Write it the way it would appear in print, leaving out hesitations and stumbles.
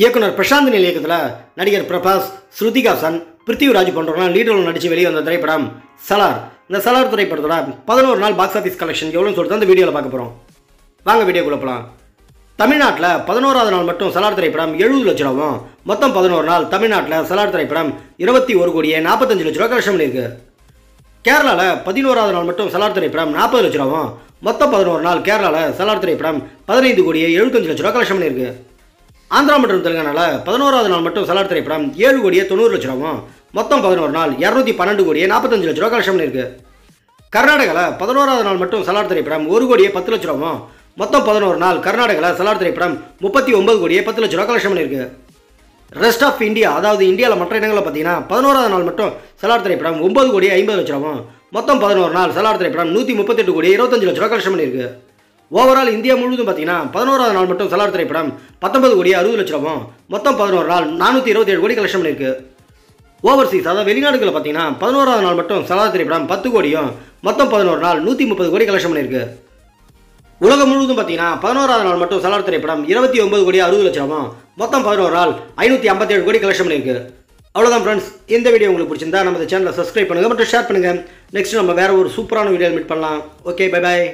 இயக்குனர் பிரசாந்த் நில் இயக்கத்தில் நடிகர் பிரபாஸ், ஸ்ருதி ஹாசன், பிருத்திவிராஜ் போன்றவர்களாம் லீட் ரோல் நடித்து வெளியே வந்த திரைப்படம் சலார். இந்த சலார் திரைப்படத்தோட 11 நாள் பாக்ஸ் ஆஃபீஸ் கலெக்ஷன் எவ்வளோன்னு சொல்லிட்டு அந்த வீடியோவில் பார்க்க போகிறோம். வாங்க வீடியோக்குள்ளே போகலாம். தமிழ்நாட்டில் 11ஆவது நாள் மட்டும் சலார் திரைப்படம் 70 லட்ச ரூபாவும், மொத்தம் 11 நாள் தமிழ்நாட்டில் சலார் திரைப்படம் 21,45 லட்ச ரூபா கலெக்ஷன் பண்ணியிருக்கு. கேரளாவில் 11ஆவது நாள் மட்டும் சலார் திரைப்படம் 40 லட்ச ரூபாவும், மொத்தம் 11 நாள் கேரளாவில் சலார் திரைப்படம் 15,75 லட்ச ரூபா கலெக்ஷன் பண்ணியிருக்கு. ஆந்திரா மற்றும் தெலுங்கானாவில் 11ஆவது நாள் மட்டும் சலார் திரைப்படம் 7,90 லட்ச ரூபாவும், மொத்தம் 11 நாள் 212,45 லட்ச ரூபா கலெக்ஷன் பண்ணியிருக்கு. கர்நாடகாவில் 11ஆவது நாள் மட்டும் சலார் திரைப்படம் 1,10 லட்ச ரூபாவும், மொத்தம் 11 நாள் கர்நாடகாவில் சலார் திரைப்படம் 39,10 லட்ச ரூபா கலெக்ஷன் பண்ணியிருக்கு. ரெஸ்ட் ஆஃப் இந்தியா, அதாவது இந்தியாவில் மற்ற இடங்களில் பார்த்தீங்கன்னா 11ஆவது நாள் மட்டும் சலார் திரைப்படம் 9,50 லட்ச ரூபாவும், மொத்தம் 11 நாள் சலார் திரைப்படம் 138,25 லட்ச ரூபா கலெக்ஷன் பண்ணியிருக்கு. ஓவரால் இந்தியா முழுவதும் பார்த்தீங்கன்னா 11ஆவது நாள் மட்டும் சலார் திரைப்படம் 19,60 லட்ச ரூபாவும், மொத்தம் 11 நாள் 427 கோடி கலெக்ஷன் பண்ணியிருக்கு. ஓவர்சீஸ், அதாவது வெளிநாடுகளில் பார்த்தீங்கன்னா 11ஆவது நாள் மட்டும் சலார் திரைப்படம் 10 கோடியும், மொத்தம் 11 நாள் 130 கோடி கலெக்ஷன் பண்ணியிருக்கு. உலகம் முழுவதும் பார்த்தீங்கன்னா 11ஆவது நாள் மட்டும் சலார் திரைப்படம் 29,60 லட்ச ரூபாவும், மொத்தம் 11 நாள் 557 கோடி கலெக்ஷன் பண்ணியிருக்கு. அவ்வளோதான் ஃப்ரெண்ட்ஸ். இந்த வீடியோ உங்களுக்கு பிடிச்சிருந்தா நம்ம சேனலை சப்ஸ்கிரைப் பண்ணுங்கள் மற்றும் ஷேர் பண்ணுங்கள். நெக்ஸ்ட் நம்ம வேறு ஒரு சூப்பரான வீடியோ மீட் பண்ணலாம். ஓகே, பை பாய்.